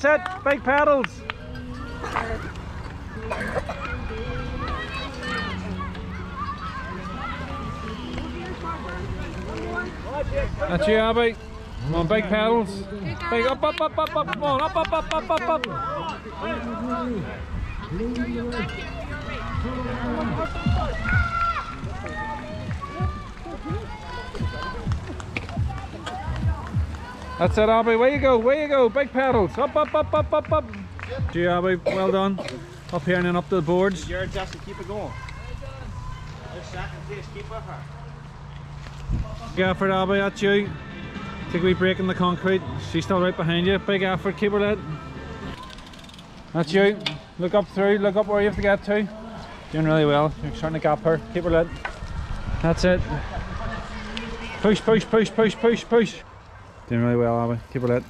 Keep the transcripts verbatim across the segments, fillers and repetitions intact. That's it, big paddles. That's you, Abby. Come on, big paddles. Big up, up, up, up, up. Come on, up, up, up, up, up, up. That's it, Abby. Where you go? Where you go? Big paddles. Up, up, up, up, up, up. Yep. Gee, Abby, well done. Up here and then up to the boards. You're just to keep it going. Well second place, keep with her. Big effort, Abby. That's you. Take a wee break in the concrete. She's still right behind you. Big effort. Keep her lid. That's you. Look up through. Look up where you have to get to. Doing really well. You're starting to gap her. Keep her lid. That's it. Push, push, push, push, push, push. Doing really well, Abby. Keep her lit.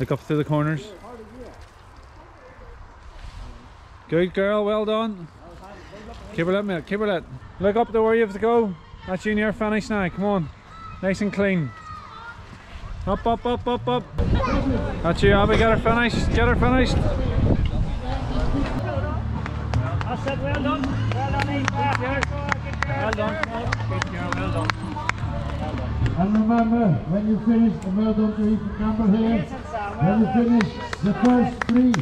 Look up through the corners. Good girl, well done. Keep her lit, mate. Keep her lit. Look up to where you have to go. That's you near finish now. Come on. Nice and clean. Up, up, up, up, up. That's you, Abby. Get her finished. Get her finished. That's it. Well done. Well done, well done. Good girl, well done. And remember, when you finish, the well done to Ethan Campbell here, when you finish the first three,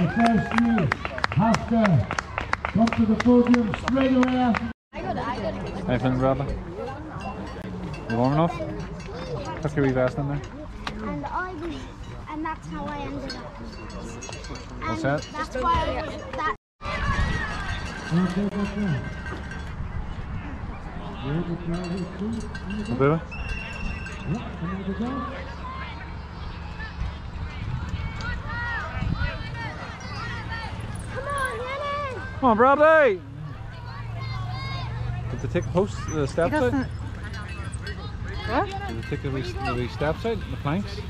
the first three have to come to the podium straight away after. How you feeling, Bradley? You warm enough? Put your wee vest in there. And I was, and that's how I ended up. And that's it? That's why I was that. Okay, okay. Baby? Come on, Bradley! Did they take the post, the steps out? What? Did they take the wee, the wee steps out, the planks?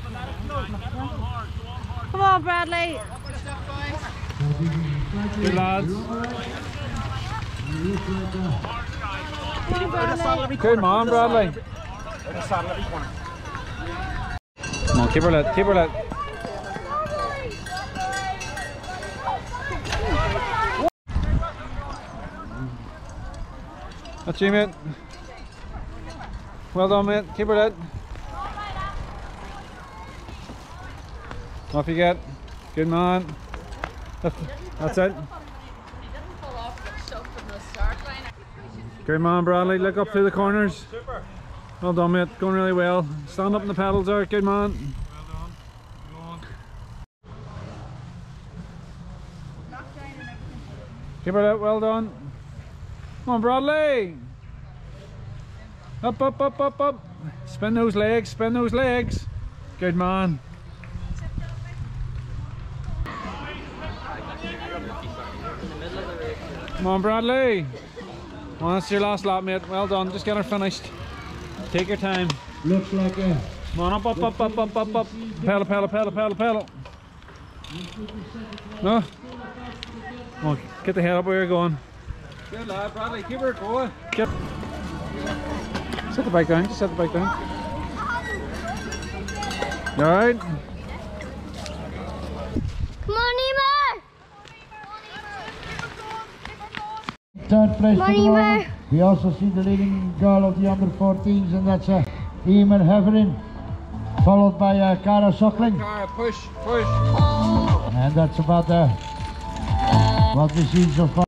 Come on, Bradley! Good lads! Good man, Bradley. Come on, keep her lit, keep her lit. That's you, mate. Well done, mate. Keep her lit. Off you get. Good man. That's it. Good man, Bradley. Look up through the corners. Super. Well done, mate. Going really well. Stand up in the pedals there. Good man. Well done. Go on. Keep it up. Well done. Come on, Bradley. Up, up, up, up, up. Spin those legs. Spin those legs. Good man. Come on, Bradley. Well, that's your last lap, mate. Well done. Just get her finished. Take your time. Looks like a... Come on, up, up, up, up, up, up, up. Pedal, pedal, pedal, pedal, pedal. No? Come on, get the head up where you're going. Good lad, Bradley. Keep her going. Get... Set the bike down. Just set the bike down. You alright? Come on, Emer. Third place tomorrow, we also see the leading girl of the under fourteens, and that's uh, Emer Heverin, followed by uh, Kara Sockling. Kara, push, push. And that's about uh, what we've seen so far.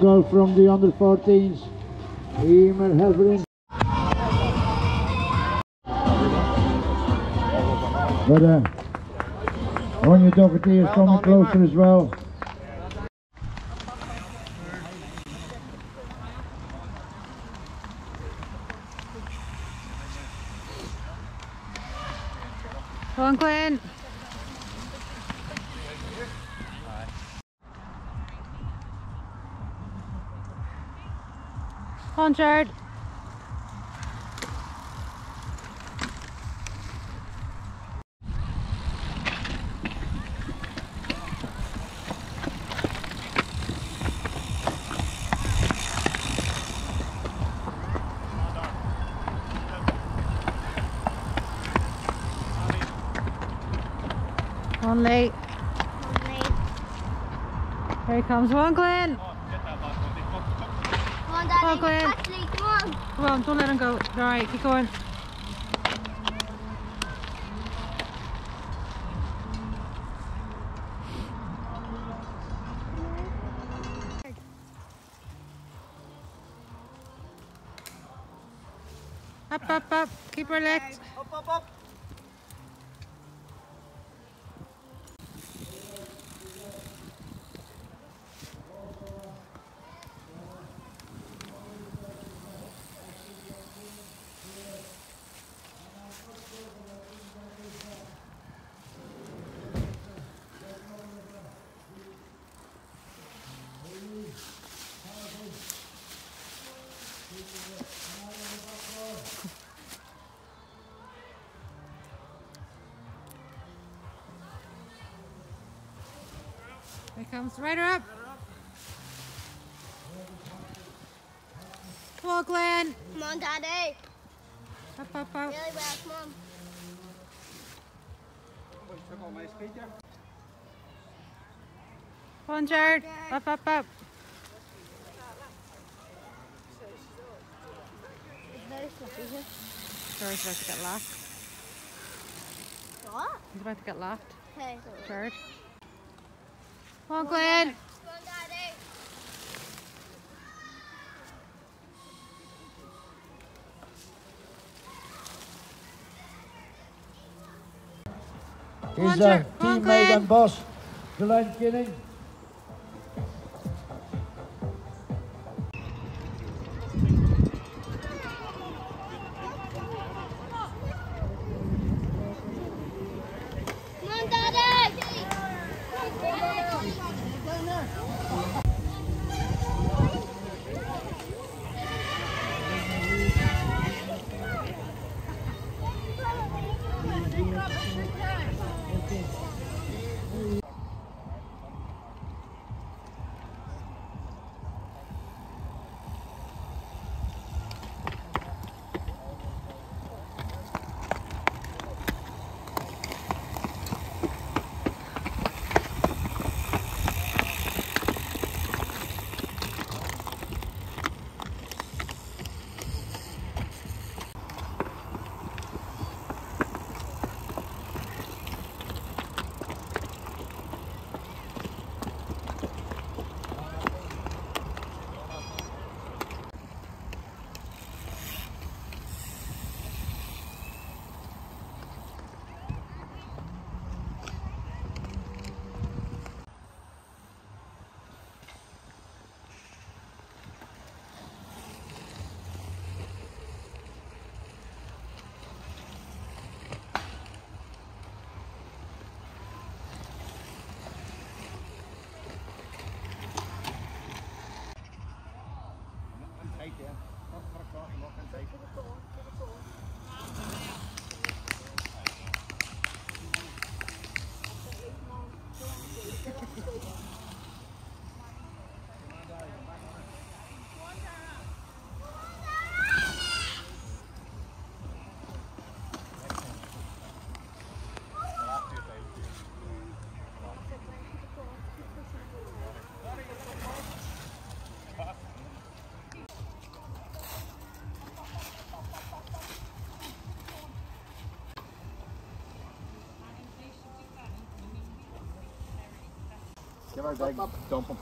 Girl from the under fourteens, Emer Heverin. But uh, Onya Doherty is coming closer as well. Go on, Glenn. Come on, Jared. One late. One late. Here he comes. Come on, Glenn. Oh, get that last one. Come on, Daddy. Come on, Glenn. Actually, come on. Come on, don't let him go. All right, keep going. Up, up, up. Keep her legs. Up, up, up. Here it comes, right her up. Come on, Glenn. Come on, Daddy. Up, up, up. Really well, come on. Come on, Jared. Up, up, up. It's very sloppy here. Jared's about to get laughed. What? He's about to get laughed. Okay. Jared. Come on, Glenn. Come on, Daddy. He's on, a teammate Glenn. And boss, Glenn Kinning. Give her a big dump him.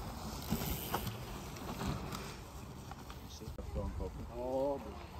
Oh,